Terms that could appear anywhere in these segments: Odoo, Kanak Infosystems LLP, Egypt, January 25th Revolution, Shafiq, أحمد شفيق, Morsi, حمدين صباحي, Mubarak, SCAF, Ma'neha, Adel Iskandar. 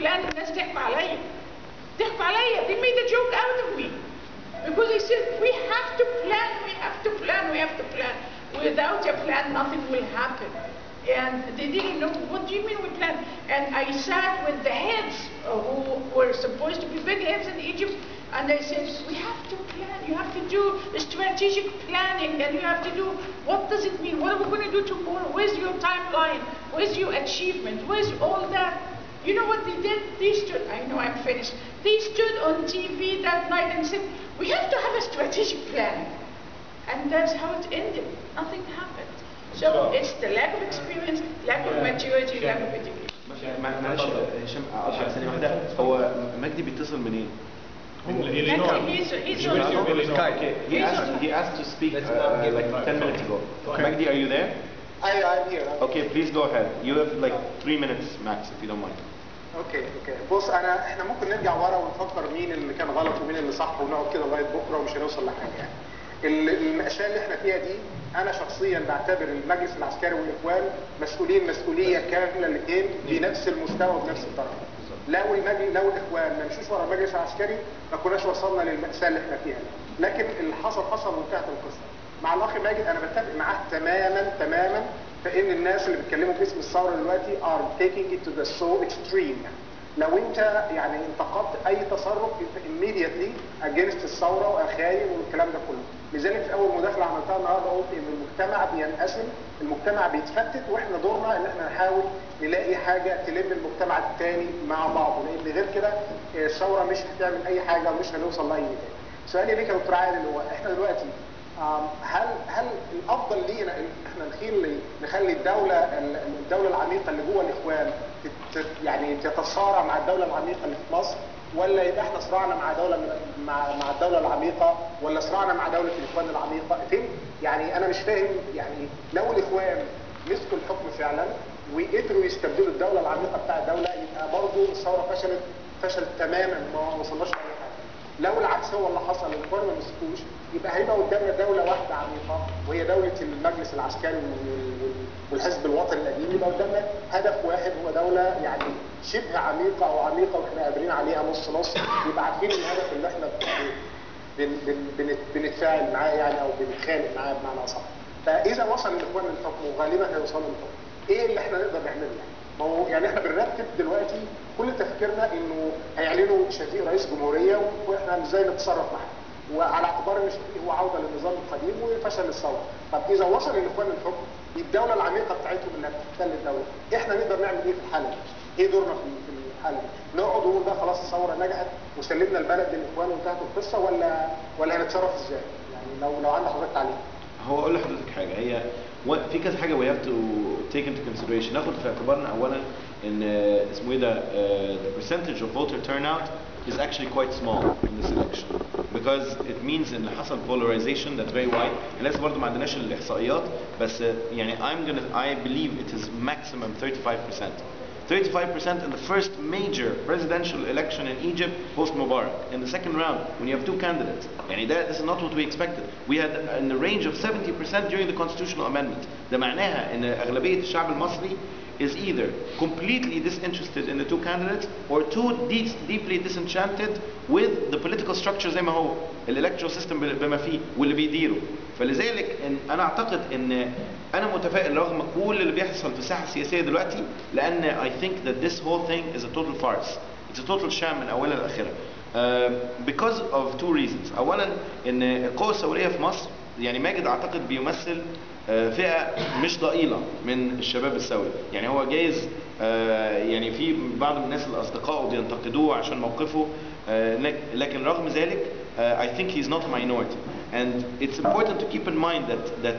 plan الناس تحكي عليا, they made a joke out of me because they said we have to plan, we have to plan, without a plan nothing will happen. And they didn't know, what do you mean we planned? And I sat with the heads who were supposed to be big heads in Egypt, and I said, we have to plan, you have to do strategic planning, and you have to do, what does it mean? What are we going to do tomorrow? Where's your timeline? Where's your achievement? Where's all that? You know what they did? They stood, I know I'm finished, they stood on TV that night and said, we have to have a strategic plan. And that's how it ended. Nothing happened. So it's the lack of experience, lack of maturity, lack of education. معلش هشام اقطعك ثانية واحدة, هو مجدي بيتصل منين؟ من He asked to speak like 10 minutes ago. Magdi, are you there? I'm here. Okay, please go ahead. You have like 3 minutes max if you don't mind. Okay. بص احنا ممكن نرجع ورا ونفكر مين اللي كان غلط ومين اللي صح ونقعد كده لغاية بكرة ومش هنوصل لحاجة يعني. المأساة اللي احنا فيها دي انا شخصيا بعتبر المجلس العسكري والاخوان مسؤولين مسؤوليه كامله الاثنين بنفس المستوى وبنفس الدرجه. لو الاخوان ما مشوش ورا المجلس العسكري ما كناش وصلنا للمأساة اللي احنا فيها، لكن اللي حصل وانتهت القصه. مع الاخ ماجد انا بتفق معاه تماما فان الناس اللي بيتكلموا باسم الثوره دلوقتي are taking it to the so extreme. لو انت يعني انتقدت اي تصرف انت immediately against الثوره واخايل والكلام ده كله. لذلك في اول مداخله عملتها النهارده قلت ان المجتمع بينقسم، المجتمع بيتفتت واحنا دورنا ان احنا نحاول نلاقي حاجه تلم المجتمع الثاني مع بعضه، لان غير كده الثوره مش هتعمل اي حاجه ومش هنوصل لاي نتيجه. سؤالي ليك يا دكتور عادل هو احنا دلوقتي هل الافضل لينا ان احنا نخلي الدوله العميقه اللي جوه الاخوان يعني تتصارع مع الدوله العميقه اللي في مصر؟ ولا يبقى احنا صراعنا مع دوله مع الدوله العميقه ولا صراعنا مع دوله الاخوان العميقه؟ يعني انا مش فاهم يعني لو الاخوان مسكوا الحكم فعلا وقدروا يستبدلوا الدوله العميقه بتاع الدوله يبقى برضه الثوره فشلت تماما ما وصلناش لاي حاجه. لو العكس هو اللي حصل الاخوان ما مسكوش يبقى هيبقى قدامنا دوله واحده عميقه وهي دوله المجلس العسكري والحزب الوطني القديم، يبقى قدامنا هدف واحد هو دوله يعني شبه عميقه او عميقه واحنا قادرين عليها نص، يبقى عارفين الهدف اللي احنا بنتفاعل معاه يعني او بنتخانق معاه بمعنى اصح. فاذا وصل الاخوان للحكم وغالبا هيوصلوا للحكم، ايه اللي احنا نقدر نعمله يعني؟ ما هو يعني احنا بنرتب دلوقتي كل تفكيرنا انه هيعلنوا شفيق رئيس جمهوريه واحنا ازاي نتصرف معاه. وعلى اعتبار ان شفيق هو عوده للنظام القديم وفشل الثوره، طب اذا وصل الاخوان للحكم الدوله العميقه بتاعتهم انها بتحتل الدوله، احنا نقدر نعمل ايه في الحاله دي؟ ايه دورنا في الحاله دي؟ نقعد ونقول بقى خلاص الثوره نجحت وسلمنا البلد للاخوان وانتهت القصه ولا هنتصرف ازاي؟ يعني لو عندك حضرتك تعليق. هو اقول لحضرتك حاجه, هي في كذا حاجه we have to take into consideration. ناخد في اعتبارنا اولا ان اسمه ايه ده the percentage of voter turnout is actually quite small in this election because it means ان حصل polarization that's very wide. الناس برضه ما عندناش الاحصائيات بس يعني I believe it is maximum 35%. 35% in the first major presidential election in Egypt post Mubarak. In the second round, when you have two candidates, yani that, this is not what we expected. We had in the range of 70% during the constitutional amendment. The Ma'neha in the Aghlabiya Shab al-Masri is either completely disinterested in the two candidates or too deeply disenchanted with the political structure زي ما هو electoral system بما فيه واللي بيديره. فلذلك انا اعتقد ان انا متفائل رغم كل اللي بيحصل في الساحه السياسيه دلوقتي لان I think that this whole thing is a total farce. It's a total sham من اولها لاخرها. Because of two reasons. اولا ان القوى الثوريه في مصر يعني ماجد اعتقد بيمثل فئه مش ضئيله من الشباب الثوري، يعني هو جايز يعني في بعض من الناس اللي اصدقائه بينتقدوه عشان موقفه لكن رغم ذلك I think he's not a minority. And it's important to keep in mind that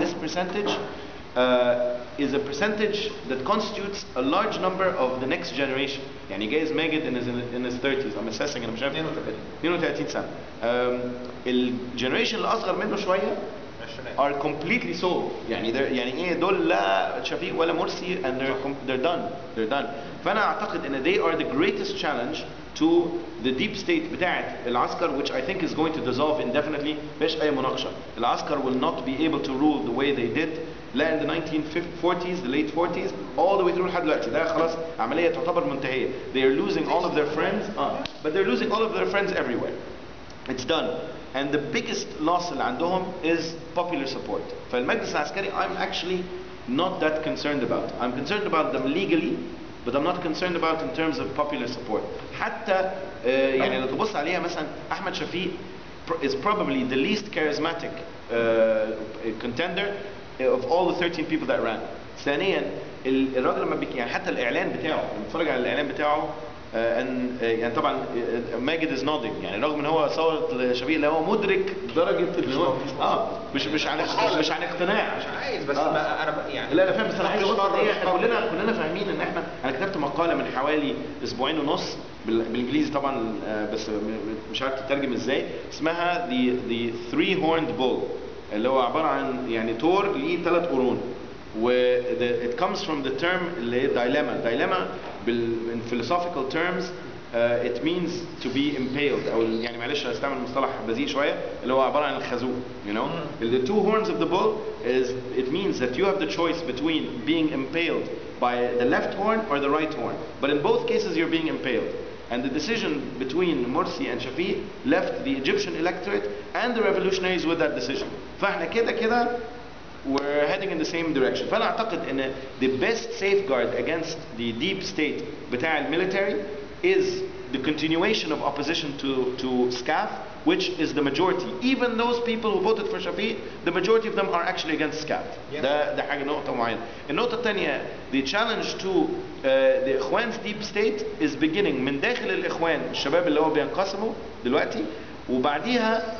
this percentage is a percentage that constitutes a large number of the next generation. يعني جايز ماجد in his 30s, I'm assessing انا مش عارف 32 سنه. الجنريشن اللي اصغر منه شويه are completely sold. يعني ايه دول لا شفيق ولا مرسي and they're done. فانا اعتقد ان they are the greatest challenge to the deep state بتاعت العسكر which I think is going to dissolve indefinitely. مش اي مناقشه. العسكر will not be able to rule the way they did لا in the 1940s, the late 40s, all the way through لحد دلوقتي. ده خلاص عملية تعتبر منتهية. They are losing all of their friends, but they're losing all of their friends everywhere. It's done. And the biggest loss اللي عندهم is popular support. فالمجلس العسكري I'm actually not that concerned about. I'm concerned about them legally, but I'm not concerned about in terms of popular support. حتى يعني لو تبص عليها مثلا أحمد شفيق is probably the least charismatic contender of all the 13 people that ran. ثانيا الراجل ما بيك يعني حتى الإعلان بتاعه بنتفرج على الإعلان بتاعه يعني طبعا ماجد is nodding يعني رغم ان هو صورة شفيق اللي هو مدرك درجة ان هو مش عن اقتناع مش عايز بس انا يعني لا انا فاهم بس انا عايز كلنا فاهمين ان احنا انا كتبت مقالة من حوالي اسبوعين ونص بالانجليزي طبعا بس مش عارف تترجم ازاي اسمها the three horned bull اللي هو عبارة عن يعني تور ليه ثلاث قرون it comes from the term dilemma in philosophical terms it means to be impaled أو يعني معلش هستعمل مصطلح بذيء شوية اللي هو عبارة عن الخازوق you know the two horns of the bull is it means that you have the choice between being impaled by the left horn or the right horn but in both cases you're being impaled and the decision between Morsi and Shafiq left the Egyptian electorate and the revolutionaries with that decision فاحنا كده كده we're heading in the same direction. فأنا أعتقد إن the best safeguard against the deep state بتاع الميليتري is the continuation of opposition to SCAF, which is the majority. Even those people who voted for Shafiq, the majority of them are actually against SCAF. ده حاجة نقطة معينة. النقطة الثانية, the challenge to the إخوان's deep state is beginning من داخل الإخوان الشباب اللي هو بينقسموا دلوقتي. وبعديها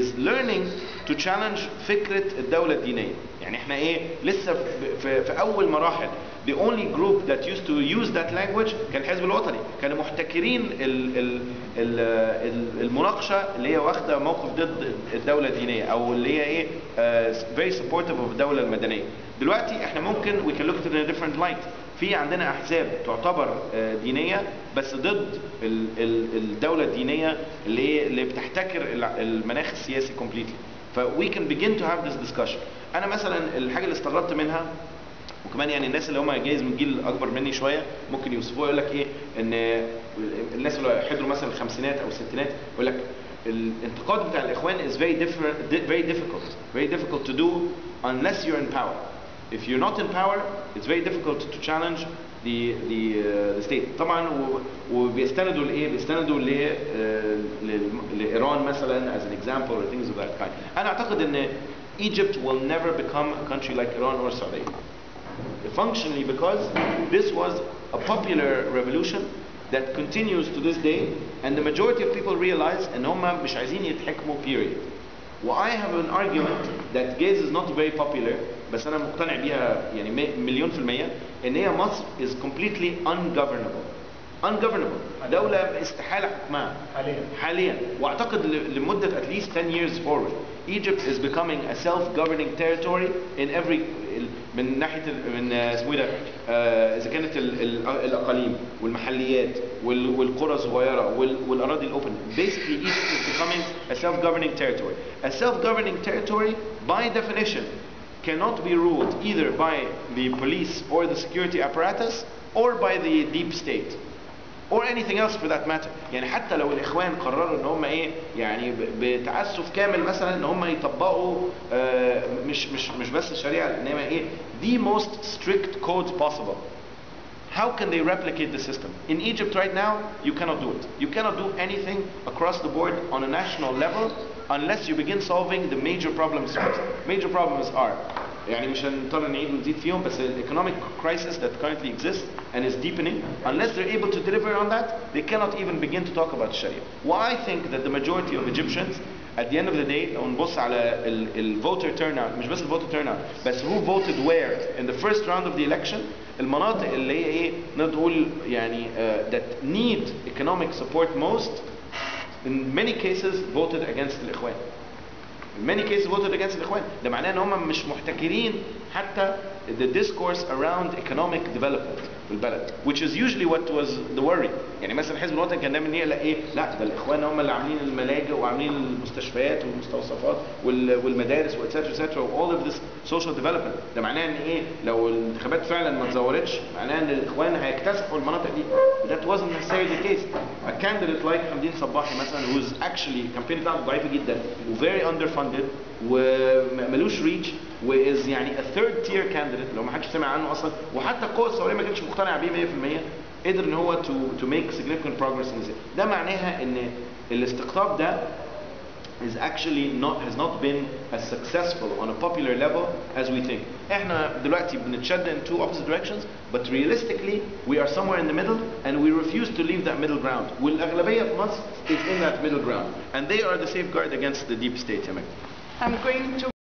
is learning to challenge فكرة الدولة الدينية يعني احنا ايه لسه في اول مراحل the only group that used to use that language كان الحزب الوطني كانوا محتكرين المناقشة اللي هي واخدة موقف ضد الدولة الدينية او اللي هي ايه very supportive of الدولة المدنية دلوقتي احنا ممكن we can look at it in a different light في عندنا احزاب تعتبر دينيه بس ضد الدوله الدينيه اللي بتحتكر المناخ السياسي completely ف we can begin to have this discussion انا مثلا الحاجه اللي استغربت منها وكمان يعني الناس اللي هم جايز من جيل اكبر مني شويه ممكن يوصفوها يقول لك ايه ان الناس اللي حضروا مثلا الخمسينات او الستينات يقول لك الانتقاد بتاع الاخوان is very difficult to do unless you're in power If you're not in power, it's very difficult to challenge the state. طبعا وبيستندوا لإيه؟ بيستندوا لإيران مثلا as an example or things of that kind. أنا أعتقد إن Egypt will never become a country like Iran or Saudi. Functionally because this was a popular revolution that continues to this day and the majority of people realize إن هم مش عايزين يتحكموا period. Well, I have an argument that gays is not very popular بس أنا مقتنع بيها يعني مليون في المية إن هي مصر is completely ungovernable دولة استحالة حكمها حاليا وأعتقد لمدة at least 10 years forward Egypt is becoming a self-governing territory in every من ناحية من اسمه ده إذا كانت الأقاليم والمحليات والقرى الصغيرة والأراضي الأوبن basically Egypt is becoming a self-governing territory by definition cannot be ruled either by the police or the security apparatus or by the deep state or anything else for that matter يعني حتى لو الإخوان قرروا إن هم إيه يعني بتعسف كامل مثلا إن هم يطبقوا مش بس الشريعة إنما إيه the most strict code possible How can they replicate the system? In Egypt right now, you cannot do it. You cannot do anything across the board on a national level unless you begin solving the major problems first. Major problems are, يعني مش هنضطر نعيد ونزيد فيهم بس the economic crisis that currently exists and is deepening. Unless they're able to deliver on that, they cannot even begin to talk about Sharia. Why I think that the majority of Egyptians, at the end of the day, لو نبص على voter turnout, مش بس voter turnout, بس who voted where in the first round of the election. المناطق اللي هي ايه نقدر نقول يعني that need economic support most in many cases voted against الإخوان. In many cases voted against الإخوان. ده معناه ان هم مش محتكرين حتى the discourse around economic development. في البلد, which is usually what was the worry. يعني مثلا حزب الوطن كان دايما يقلق ايه, لا ده الاخوان هم اللي عاملين الملاجئ وعاملين المستشفيات والمستوصفات والمدارس واتسيترا all of this social development. ده معناه ان ايه, لو الانتخابات فعلا ما تزورتش معناه ان الاخوان هيكتسحوا المناطق دي. That wasn't necessarily the case. A candidate like حمدين صباحي مثلا, who is actually campaign بتاعته ضعيفه جدا وvery underfunded ومالوش reach, وإز يعني a third tier candidate لو ما حدش سمع عنه اصلا, وحتى القوى الثوريه ما كانتش مقتنع بيه 100%, قدر ان هو to make significant progress in this. ده معناها ان الاستقطاب ده is actually has not been as successful on a popular level as we think. احنا دلوقتي بنتشد in two opposite directions, but realistically we are somewhere in the middle, and we refuse to leave that middle ground. والأغلبية في مصر is in that middle ground, and they are the safeguard against the deep state. I'm going to